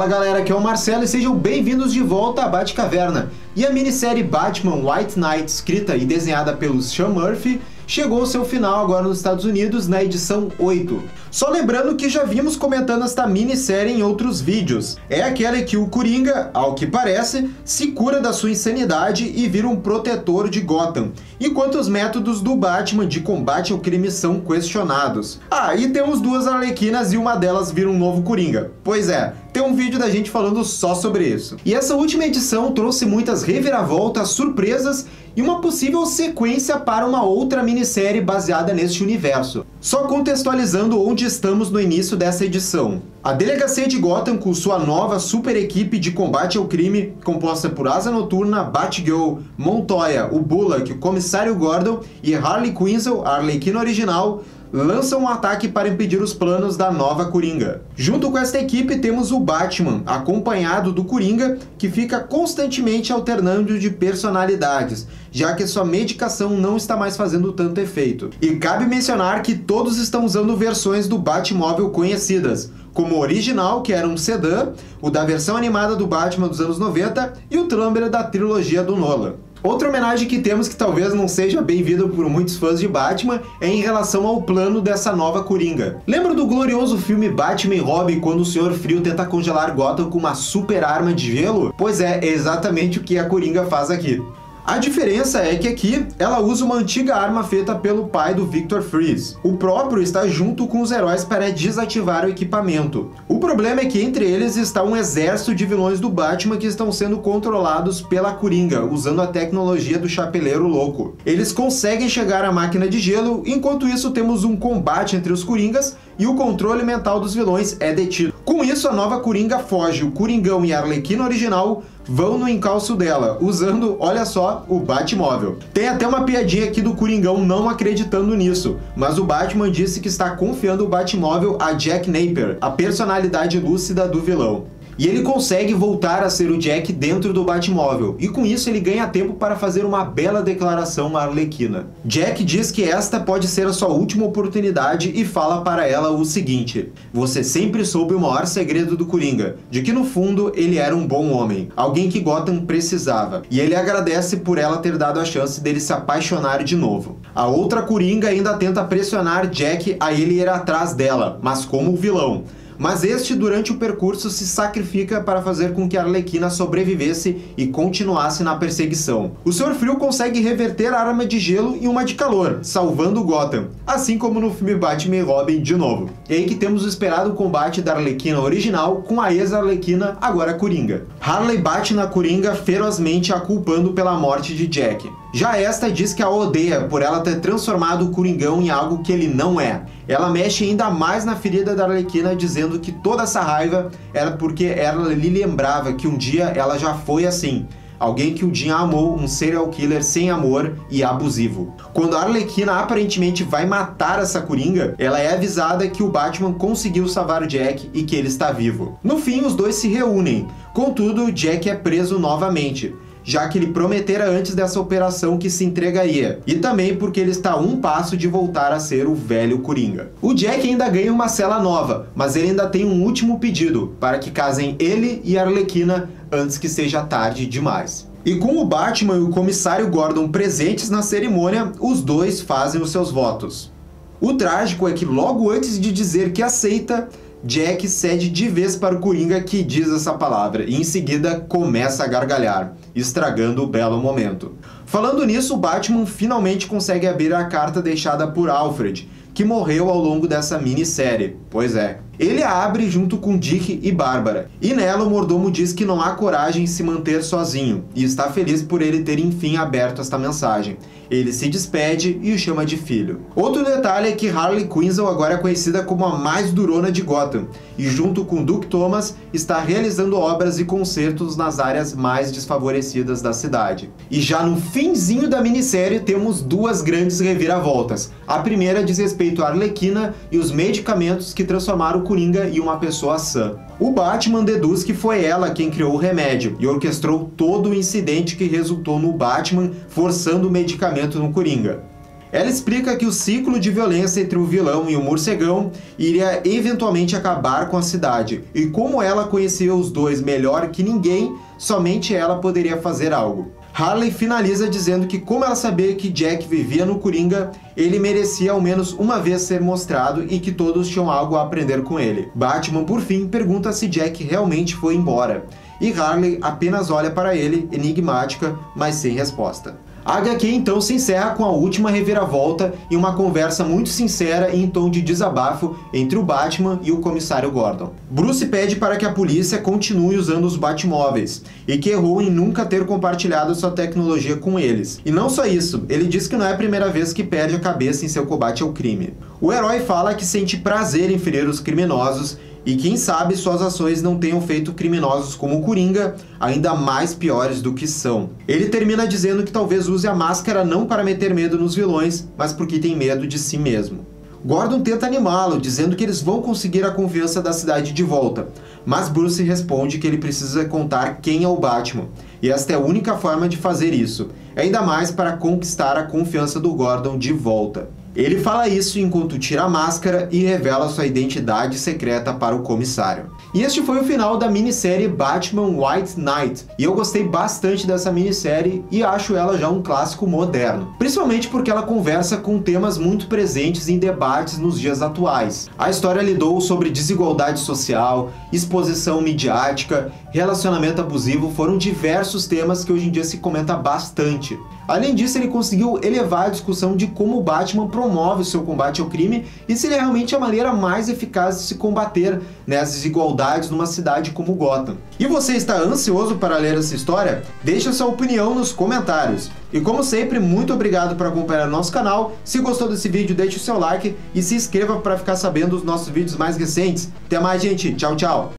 Fala galera, aqui é o Marcelo e sejam bem-vindos de volta à Batcaverna. E a minissérie Batman White Knight, escrita e desenhada pelo Sean Murphy, chegou ao seu final agora nos Estados Unidos na edição 8. Só lembrando que já vimos comentando esta minissérie em outros vídeos. É aquela que o Coringa, ao que parece, se cura da sua insanidade e vira um protetor de Gotham, enquanto os métodos do Batman de combate ao crime são questionados. Ah, e temos duas Arlequinas e uma delas vira um novo Coringa. Pois é, tem um vídeo da gente falando só sobre isso. E essa última edição trouxe muitas reviravoltas, surpresas e uma possível sequência para uma outra minissérie baseada neste universo. Só contextualizando onde estamos no início dessa edição. A delegacia de Gotham, com sua nova super equipe de combate ao crime, composta por Asa Noturna, Batgirl, Montoya, o Bullock, o Comissário Gordon e Harley Quinzel, a Arlequina original, lançam um ataque para impedir os planos da nova Coringa. Junto com esta equipe temos o Batman, acompanhado do Coringa, que fica constantemente alternando de personalidades, já que sua medicação não está mais fazendo tanto efeito. E cabe mencionar que todos estão usando versões do Batmóvel conhecidas, como o original, que era um sedã, o da versão animada do Batman dos anos 90 e o Trambler da trilogia do Nolan. Outra homenagem que temos que talvez não seja bem-vinda por muitos fãs de Batman é em relação ao plano dessa nova Coringa. Lembra do glorioso filme Batman e Robin quando o Senhor Frio tenta congelar Gotham com uma super arma de gelo? Pois é, é exatamente o que a Coringa faz aqui. A diferença é que aqui ela usa uma antiga arma feita pelo pai do Victor Freeze. O próprio está junto com os heróis para desativar o equipamento. O problema é que entre eles está um exército de vilões do Batman que estão sendo controlados pela Coringa, usando a tecnologia do Chapeleiro Louco. Eles conseguem chegar à máquina de gelo, enquanto isso temos um combate entre os Coringas e o controle mental dos vilões é detido. Com isso, a nova Coringa foge, o Coringão e a Arlequina original vão no encalço dela, usando, olha só, o Batmóvel. Tem até uma piadinha aqui do Coringão não acreditando nisso, mas o Batman disse que está confiando o Batmóvel a Jack Napier, a personalidade lúcida do vilão. E ele consegue voltar a ser o Jack dentro do Batmóvel, e com isso ele ganha tempo para fazer uma bela declaração à Arlequina. Jack diz que esta pode ser a sua última oportunidade e fala para ela o seguinte: você sempre soube o maior segredo do Coringa, de que no fundo ele era um bom homem, alguém que Gotham precisava. E ele agradece por ela ter dado a chance dele se apaixonar de novo. A outra Coringa ainda tenta pressionar Jack a ele ir atrás dela, mas como vilão. Mas este, durante o percurso, se sacrifica para fazer com que a Arlequina sobrevivesse e continuasse na perseguição. O Sr. Frio consegue reverter a arma de gelo em uma de calor, salvando Gotham, assim como no filme Batman e Robin de novo. E aí que temos o esperado combate da Arlequina original com a ex-Arlequina, agora Coringa. Harley bate na Coringa ferozmente, a culpando pela morte de Jack. Já esta diz que a odeia por ela ter transformado o Coringão em algo que ele não é. Ela mexe ainda mais na ferida da Arlequina, dizendo que toda essa raiva era porque ela lhe lembrava que um dia ela já foi assim. Alguém que um dia amou, um serial killer sem amor e abusivo. Quando a Arlequina aparentemente vai matar essa Coringa, ela é avisada que o Batman conseguiu salvar o Jack e que ele está vivo. No fim, os dois se reúnem. Contudo, Jack é preso novamente, já que ele prometera antes dessa operação que se entregaria, e também porque ele está a um passo de voltar a ser o velho Coringa. O Jack ainda ganha uma cela nova, mas ele ainda tem um último pedido, para que casem ele e a Arlequina antes que seja tarde demais. E com o Batman e o Comissário Gordon presentes na cerimônia, os dois fazem os seus votos. O trágico é que logo antes de dizer que aceita, Jack cede de vez para o Coringa, que diz essa palavra, e em seguida começa a gargalhar, estragando o belo momento. Falando nisso, o Batman finalmente consegue abrir a carta deixada por Alfred, que morreu ao longo dessa minissérie. Pois é. Ele a abre junto com Dick e Bárbara, e nela o mordomo diz que não há coragem em se manter sozinho, e está feliz por ele ter enfim aberto esta mensagem. Ele se despede e o chama de filho. Outro detalhe é que Harley Quinzel agora é conhecida como a mais durona de Gotham, e junto com Duke Thomas está realizando obras e concertos nas áreas mais desfavorecidas da cidade. E já no finzinho da minissérie temos duas grandes reviravoltas. A primeira diz respeito à Arlequina e os medicamentos que transformaram o Coringa e uma pessoa sã. O Batman deduz que foi ela quem criou o remédio e orquestrou todo o incidente que resultou no Batman forçando o medicamento no Coringa. Ela explica que o ciclo de violência entre o vilão e o morcegão iria eventualmente acabar com a cidade, e como ela conhecia os dois melhor que ninguém, somente ela poderia fazer algo. Harley finaliza dizendo que, como ela sabia que Jack vivia no Coringa, ele merecia ao menos uma vez ser mostrado e que todos tinham algo a aprender com ele. Batman, por fim, pergunta se Jack realmente foi embora, e Harley apenas olha para ele, enigmática, mas sem resposta. A HQ então se encerra com a última reviravolta e uma conversa muito sincera e em tom de desabafo entre o Batman e o comissário Gordon. Bruce pede para que a polícia continue usando os Batmóveis e que errou em nunca ter compartilhado sua tecnologia com eles. E não só isso, ele diz que não é a primeira vez que perde a cabeça em seu combate ao crime. O herói fala que sente prazer em ferir os criminosos e quem sabe suas ações não tenham feito criminosos como o Coringa ainda mais piores do que são. Ele termina dizendo que talvez use a máscara não para meter medo nos vilões, mas porque tem medo de si mesmo. Gordon tenta animá-lo, dizendo que eles vão conseguir a confiança da cidade de volta, mas Bruce responde que ele precisa contar quem é o Batman, e esta é a única forma de fazer isso, ainda mais para conquistar a confiança do Gordon de volta. Ele fala isso enquanto tira a máscara e revela sua identidade secreta para o comissário. E este foi o final da minissérie Batman White Knight, e eu gostei bastante dessa minissérie e acho ela já um clássico moderno, principalmente porque ela conversa com temas muito presentes em debates nos dias atuais. A história lidou sobre desigualdade social, exposição midiática, relacionamento abusivo, foram diversos temas que hoje em dia se comenta bastante. Além disso, ele conseguiu elevar a discussão de como o Batman promove o seu combate ao crime e se ele é realmente a maneira mais eficaz de se combater, né, as desigualdades numa cidade como Gotham. E você está ansioso para ler essa história? Deixa sua opinião nos comentários. E como sempre, muito obrigado por acompanhar nosso canal. Se gostou desse vídeo, deixe o seu like e se inscreva para ficar sabendo dos nossos vídeos mais recentes. Até mais, gente. Tchau, tchau.